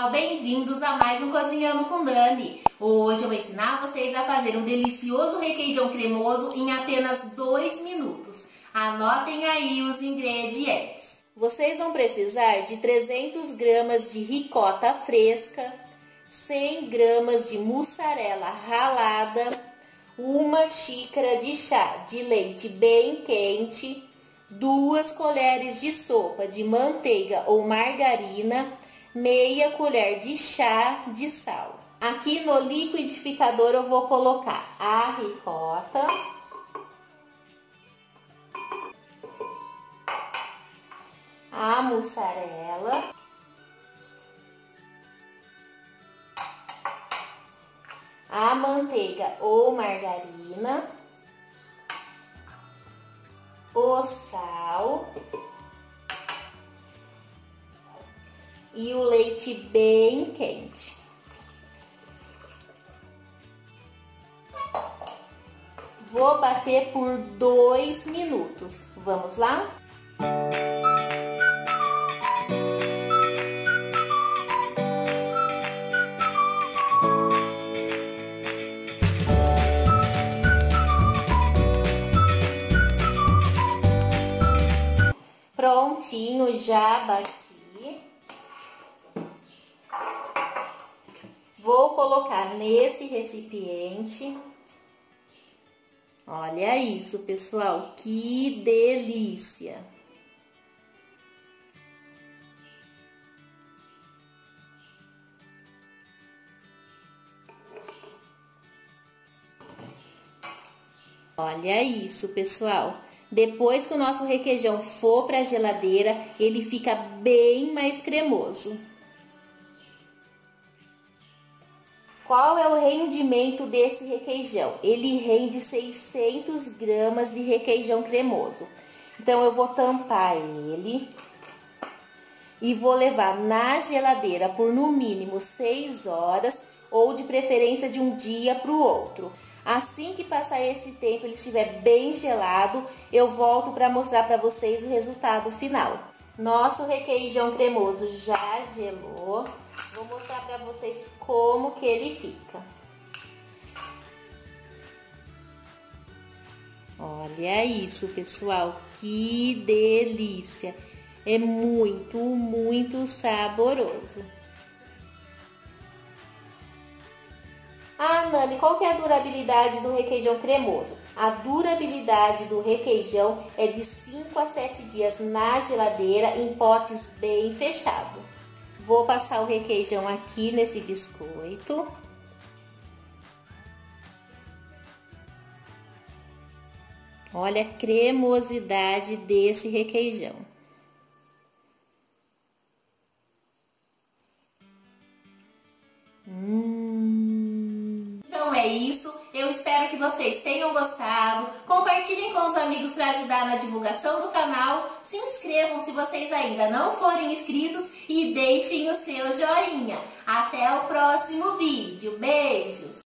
pessoal, bem-vindos a mais um Cozinhando com Nane. Hoje eu vou ensinar vocês a fazer um delicioso requeijão cremoso em apenas 2 minutos. Anotem aí os ingredientes. Vocês vão precisar de 300 gramas de ricota fresca, 100 gramas de mussarela ralada, uma xícara de chá de leite bem quente, 2 colheres de sopa de manteiga ou margarina, meia colher de chá de sal. Aqui no liquidificador eu vou colocar a ricota, a mussarela, a manteiga ou margarina, o sal e o leite bem quente. Vou bater por 2 minutos. Vamos lá? Prontinho, já bati. Vou colocar nesse recipiente. Olha isso, pessoal, que delícia! Olha isso, pessoal! Depois que o nosso requeijão for para a geladeira, ele fica bem mais cremoso. Qual é o rendimento desse requeijão? Ele rende 600 gramas de requeijão cremoso. Então eu vou tampar ele e vou levar na geladeira por no mínimo 6 horas ou de preferência de um dia para o outro. Assim que passar esse tempo, ele estiver bem gelado, eu volto para mostrar para vocês o resultado final. Nosso requeijão cremoso já gelou. Vou mostrar para vocês como que ele fica. Olha isso, pessoal, que delícia! É muito, muito saboroso. Ah, Nani, qual que é a durabilidade do requeijão cremoso? A durabilidade do requeijão é de 5 a 7 dias na geladeira, em potes bem fechados. Vou passar o requeijão aqui nesse biscoito. Olha a cremosidade desse requeijão. Então é isso, eu espero que vocês tenham gostado, compartilhem com os amigos para ajudar na divulgação do canal, se inscrevam se vocês ainda não forem inscritos e deixem o seu joinha. Até o próximo vídeo, beijos!